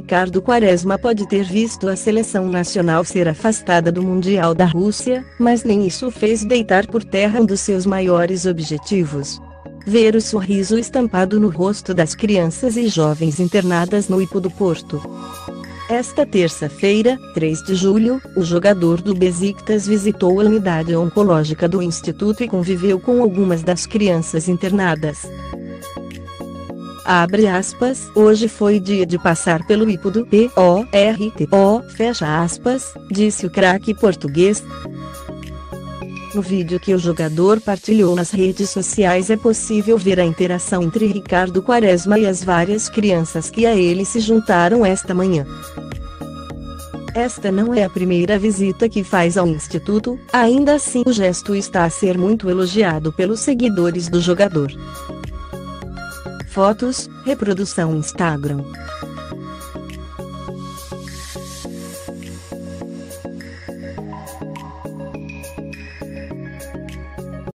Ricardo Quaresma pode ter visto a seleção nacional ser afastada do Mundial da Rússia, mas nem isso fez deitar por terra um dos seus maiores objetivos. Ver o sorriso estampado no rosto das crianças e jovens internadas no IPO do Porto. Esta terça-feira, 3 de julho, o jogador do Besiktas visitou a unidade oncológica do instituto e conviveu com algumas das crianças internadas. Abre aspas, hoje foi dia de passar pelo IPO do Porto, fecha aspas, disse o craque português. No vídeo que o jogador partilhou nas redes sociais é possível ver a interação entre Ricardo Quaresma e as várias crianças que a ele se juntaram esta manhã. Esta não é a primeira visita que faz ao instituto, ainda assim o gesto está a ser muito elogiado pelos seguidores do jogador. Fotos, reprodução Instagram.